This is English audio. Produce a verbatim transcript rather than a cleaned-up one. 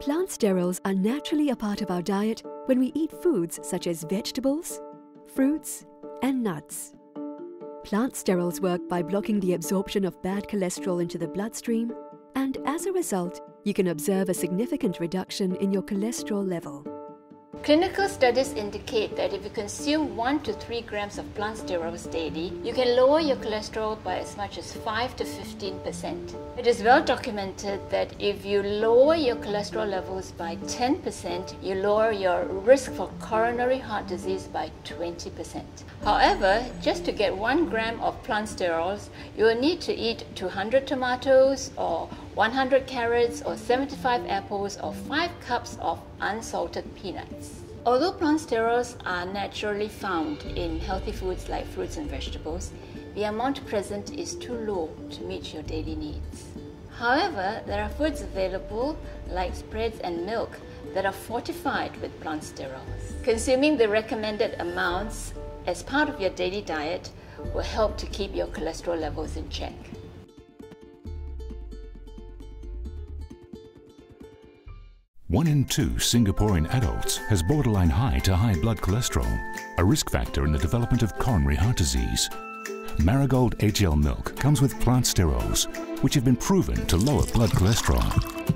Plant sterols are naturally a part of our diet when we eat foods such as vegetables, fruits, and nuts. Plant sterols work by blocking the absorption of bad cholesterol into the bloodstream, and as a result, you can observe a significant reduction in your cholesterol level. Clinical studies indicate that if you consume one to three grams of plant sterols daily, you can lower your cholesterol by as much as five to fifteen percent. It is well documented that if you lower your cholesterol levels by ten percent, you lower your risk for coronary heart disease by twenty percent. However, just to get one gram of plant sterols, you will need to eat two hundred tomatoes or one hundred carrots or seventy-five apples or five cups of unsalted peanuts. Although plant sterols are naturally found in healthy foods like fruits and vegetables, the amount present is too low to meet your daily needs. However, there are foods available like spreads and milk that are fortified with plant sterols. Consuming the recommended amounts as part of your daily diet will help to keep your cholesterol levels in check. One in two Singaporean adults has borderline high to high blood cholesterol, a risk factor in the development of coronary heart disease. Marigold H L milk comes with plant sterols, which have been proven to lower blood cholesterol.